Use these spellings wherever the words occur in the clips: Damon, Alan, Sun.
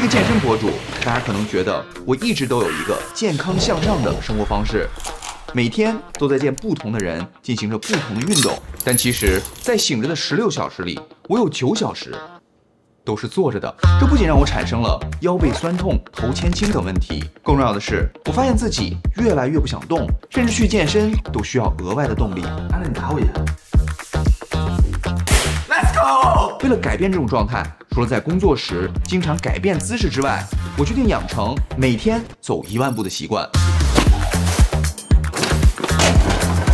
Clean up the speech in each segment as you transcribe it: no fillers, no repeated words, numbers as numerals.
一个健身博主，大家可能觉得我一直都有一个健康向上的生活方式，每天都在见不同的人，进行着不同的运动。但其实，在醒着的16小时里，我有9小时都是坐着的。这不仅让我产生了腰背酸痛、头前倾等问题，更重要的是，我发现自己越来越不想动，甚至去健身都需要额外的动力。Alan，你打我一下。Let's go！ 为了改变这种状态。 除了在工作时经常改变姿势之外，我决定养成每天走1万步的习惯。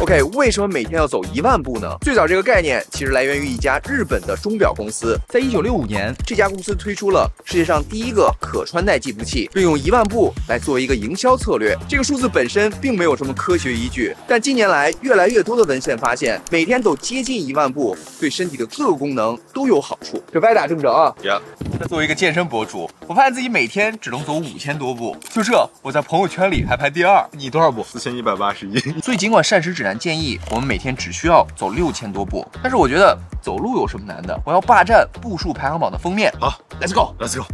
OK， 为什么每天要走1万步呢？最早这个概念其实来源于一家日本的钟表公司，在1965年，这家公司推出了世界上第一个可穿戴计步器，并用1万步来作为一个营销策略。这个数字本身并没有什么科学依据，但近年来越来越多的文献发现，每天走接近1万步对身体的各个功能都有好处。这歪打正着啊！ Yeah. 作为一个健身博主，我发现自己每天只能走5000多步，就这，我在朋友圈里还排第2。你多少步？4181。所以尽管膳食指南 建议我们每天只需要走6000多步，但是我觉得走路有什么难的？我要霸占步数排行榜的封面。好 ，Let's go，Let's go。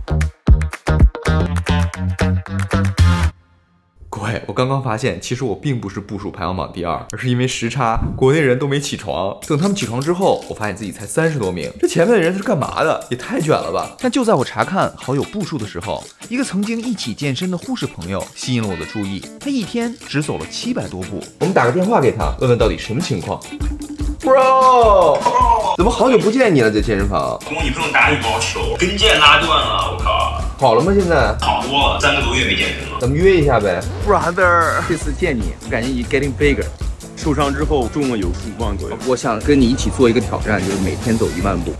各位，我刚刚发现，其实我并不是步数排行榜第2，而是因为时差，国内人都没起床。等他们起床之后，我发现自己才30多名。这前面的人是干嘛的？也太卷了吧！但就在我查看好友步数的时候，一个曾经一起健身的护士朋友吸引了我的注意。他一天只走了700多步。我们打个电话给他，问问到底什么情况。Bro， 怎么好久不见你了？在健身房，公益不用打羽毛球，跟腱拉断了，我靠。 好了吗？现在好多了，3个多月没健身了。咱们约一下呗，Brother。这次见你，我感觉你 getting bigger。受伤之后重了有5磅左右。我想跟你一起做一个挑战，就是每天走1万步。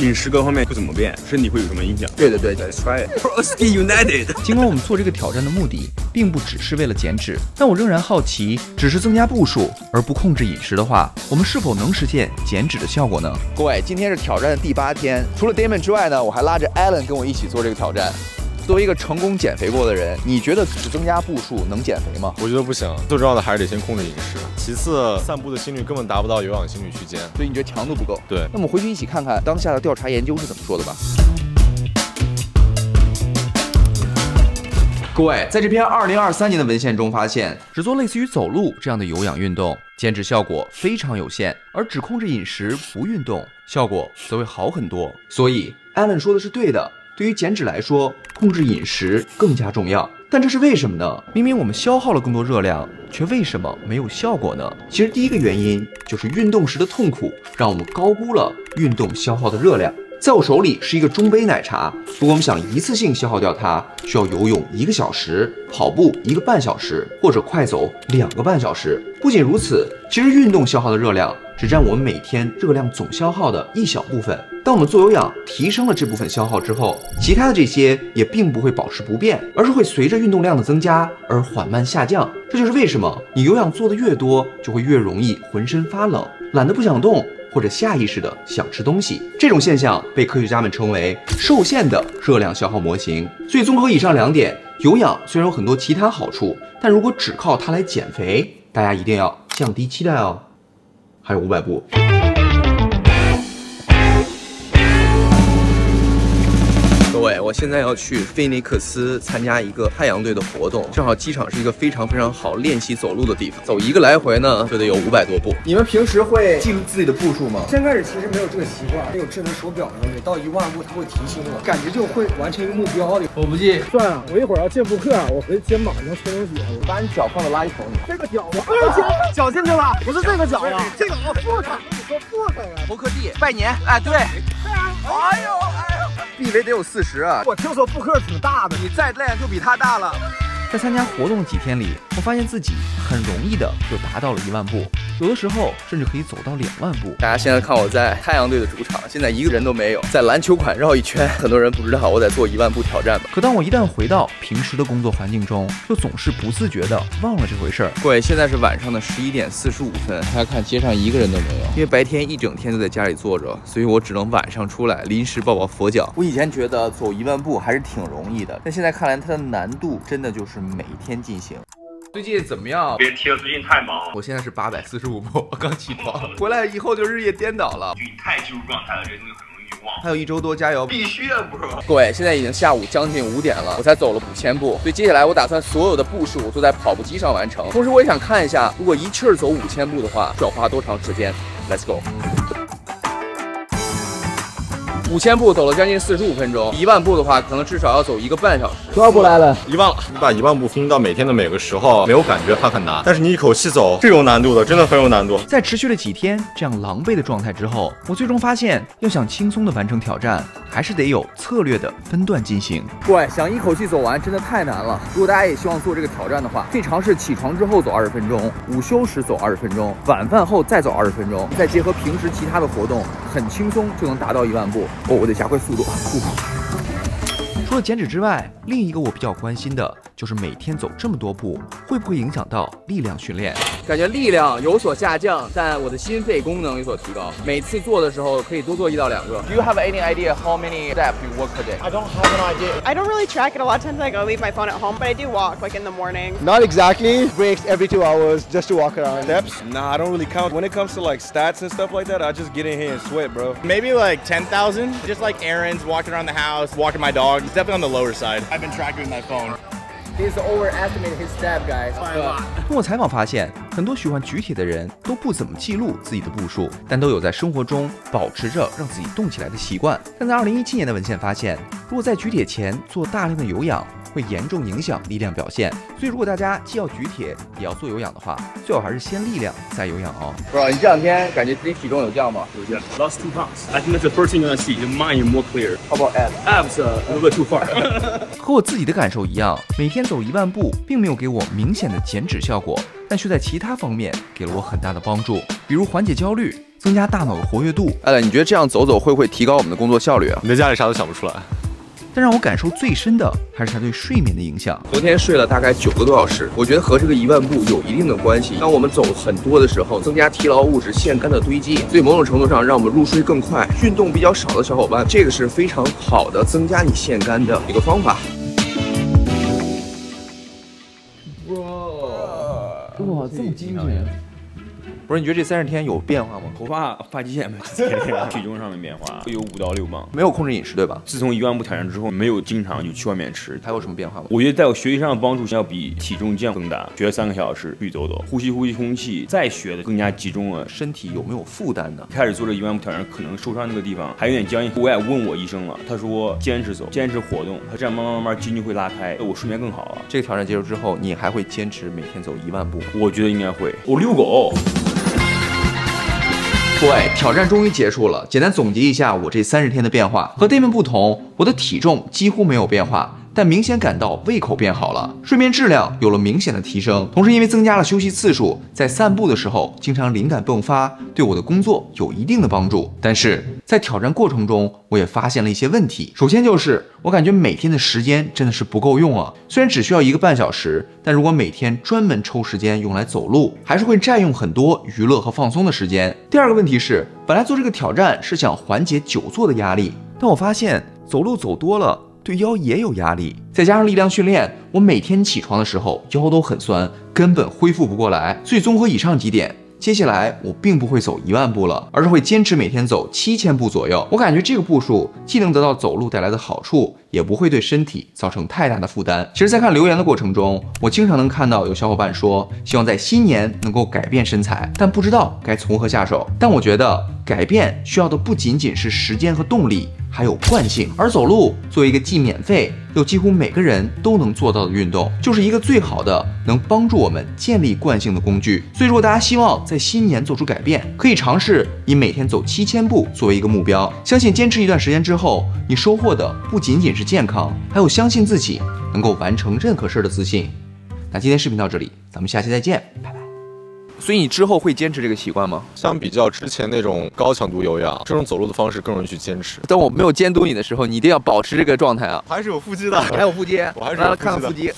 饮食各方面不怎么变，身体会有什么影响？对对对 ，Let's try it。Stay united。尽管我们做这个挑战的目的并不只是为了减脂，但我仍然好奇，只是增加步数而不控制饮食的话，我们是否能实现减脂的效果呢？各位，今天是挑战的第8天，除了 Damon 之外呢，我还拉着 Alan 跟我一起做这个挑战。 作为一个成功减肥过的人，你觉得只增加步数能减肥吗？我觉得不行，最重要的还是得先控制饮食。其次，散步的心率根本达不到有氧心率区间，所以你觉得强度不够。对，那我们回去一起看看当下的调查研究是怎么说的吧。 各位，在这篇2023年的文献中发现，只做类似于走路这样的有氧运动，减脂效果非常有限；而只控制饮食不运动，效果则会好很多。所以 ，Alan 说的是对的。对于减脂来说，控制饮食更加重要。但这是为什么呢？明明我们消耗了更多热量，却为什么没有效果呢？其实第一个原因就是运动时的痛苦，让我们高估了运动消耗的热量。 在我手里是一个中杯奶茶，如果我们想一次性消耗掉它，需要游泳1个小时，跑步1个半小时，或者快走2个半小时。不仅如此，其实运动消耗的热量只占我们每天热量总消耗的一小部分。当我们做有氧提升了这部分消耗之后，其他的这些也并不会保持不变，而是会随着运动量的增加而缓慢下降。这就是为什么你有氧做的越多，就会越容易浑身发冷，懒得不想动。 或者下意识的想吃东西，这种现象被科学家们称为受限的热量消耗模型。所以，综合以上2点，有氧虽然有很多其他好处，但如果只靠它来减肥，大家一定要降低期待哦。还有500步。 各位，我现在要去菲尼克斯参加一个太阳队的活动，正好机场是一个非常好练习走路的地方。走1个来回呢，就得有500多步。你们平时会记录自己的步数吗？先开始其实没有这个习惯，没有智能手表呢，每到1万步它会提醒我，感觉就会完成一个目标的。我不记，算了，我一会儿要见顾客，我回肩膀上吹冷气。我把你脚放到垃圾桶里，这个脚我不能进，脚进去了，不是这个脚啊，这个我不开，你说不开了。头磕地拜年，哎对，哎呦哎。 臂围得有40啊！我听说布克挺大的，你再练就比他大了。在参加活动几天里，我发现自己很容易的就达到了1万步，有的时候甚至可以走到2万步。大家现在看我在太阳队的主场，现在一个人都没有，在篮球馆绕一圈。很多人不知道我在做1万步挑战吧？可当我一旦回到平时的工作环境中，又总是不自觉的忘了这回事儿。各位，现在是晚上的11点45分，大家看街上一个人都没有，因为白天一整天都在家里坐着，所以我只能晚上出来临时抱抱佛脚。我以前觉得走1万步还是挺容易的，但现在看来它的难度真的就是每天进行。 最近怎么样？别提了，最近太忙了。我现在是845步，我刚起床，回来以后就日夜颠倒了。就你太进入状态了，这东西很容易还有1周多，加油！必须啊，不是吗？各位，现在已经下午将近5点了，我才走了5000步，所以接下来我打算所有的步数都在跑步机上完成。同时，我也想看一下，如果一气儿走5000步的话，需要花多长时间 ？Let's go。 5000步走了将近45分钟，10000步的话，可能至少要走1个半小时。多少步来了？10000了。你把10000步分到每天的每个时候，没有感觉它很难，但是你一口气走是有难度的，真的很有难度。在持续了几天这样狼狈的状态之后，我最终发现，要想轻松的完成挑战，还是得有策略的分段进行。各位，想一口气走完真的太难了。如果大家也希望做这个挑战的话，可以尝试起床之后走20分钟，午休时走20分钟，晚饭后再走20分钟，再结合平时其他的活动，很轻松就能达到10000步。 哦，我得加快速度。除了减脂之外，另一个我比较关心的就是每天走这么多步，会不会影响到力量训练？感觉力量有所下降，但我的心肺功能有所提高。每次做的时候可以多做1到2个。Do you have any idea how many steps you walk per day? I don't have an idea. I don't really track it. A lot of times I go leave my phone at home, but I do walk like in the morning. Not exactly. Breaks every 2 hours just to walk around. Steps? Nah, I don't really count. When it comes to like stats and stuff like that, I just get in here and sweat, bro. Maybe like 10,000. Just like errands, walking around the house, walking my dog. It's definitely on the lower side. I've been tracking with my phone. He's overestimated his step, guys. 通过采访发现，很多喜欢举铁的人都不怎么记录自己的步数，但都有在生活中保持着让自己动起来的习惯。但在2017年的文献发现，如果在举铁前做大量的有氧， 会严重影响力量表现，所以如果大家既要举铁也要做有氧的话，最好还是先力量再有氧哦。Bro， 你这两天感觉自己体重有降吗？有降 ，lost 2 pounds. I think that's the first thing you're gonna see. Your mind more clear. How about abs? Abs a little bit too far. 和我自己的感受一样，每天走10000步并没有给我明显的减脂效果，但却在其他方面给了我很大的帮助，比如缓解焦虑，增加大脑的活跃度。Alan，你觉得这样走走会不会提高我们的工作效率啊？你在家里啥都想不出来。 但让我感受最深的还是它对睡眠的影响。昨天睡了大概9个多小时，我觉得和这个10000步有一定的关系。当我们走很多的时候，增加疲劳物质腺苷的堆积，所以某种程度上让我们入睡更快。运动比较少的小伙伴，这个是非常好的增加你腺苷的一个方法。哇，这么精准。 不是，你觉得这30天有变化吗？头发发际线没体重上面变化有5到6磅，没有控制饮食对吧？自从10000步挑战之后，没有经常就去外面吃，还有什么变化吗？我觉得在我学习上的帮助要比体重降更大。学3个小时去走走，呼吸空气，再学的更加集中了。身体有没有负担呢？开始做这10000步挑战，可能受伤那个地方还有点僵硬，我也问我医生了，他说坚持走，坚持活动，他这样慢慢筋就会拉开，我睡眠更好了。这个挑战结束之后，你还会坚持每天走10000步？我觉得应该会。我遛狗。 各位，挑战终于结束了。简单总结一下我这30天的变化，和Damon不同，我的体重几乎没有变化，但明显感到胃口变好了，睡眠质量有了明显的提升。同时，因为增加了休息次数，在散步的时候经常灵感迸发，对我的工作有一定的帮助。但是在挑战过程中，我也发现了一些问题。首先就是，我感觉每天的时间真的是不够用啊。虽然只需要1个半小时，但如果每天专门抽时间用来走路，还是会占用很多娱乐和放松的时间。第二个问题。 问题是，本来做这个挑战是想缓解久坐的压力，但我发现走路走多了对腰也有压力，再加上力量训练，我每天起床的时候腰都很酸，根本恢复不过来。所以综合以上几点，接下来我并不会走10000步了，而是会坚持每天走7000步左右。我感觉这个步数既能得到走路带来的好处，也不会对身体造成太大的负担。其实，在看留言的过程中，我经常能看到有小伙伴说，希望在新年能够改变身材，但不知道该从何下手。但我觉得改变需要的不仅仅是时间和动力，还有惯性。而走路作为一个既免费又几乎每个人都能做到的运动，就是一个最好的能帮助我们建立惯性的工具。所以，如果大家希望在新年做出改变，可以尝试以每天走7000步作为一个目标。相信坚持一段时间之后，你收获的不仅仅是 是健康，还有相信自己能够完成任何事的自信。那今天视频到这里，咱们下期再见，拜拜。 所以你之后会坚持这个习惯吗？相比较之前那种高强度有氧，这种走路的方式更容易去坚持。但我没有监督你的时候，你一定要保持这个状态啊！还是有腹肌的，还有腹肌，我还是有腹肌的。看看腹肌。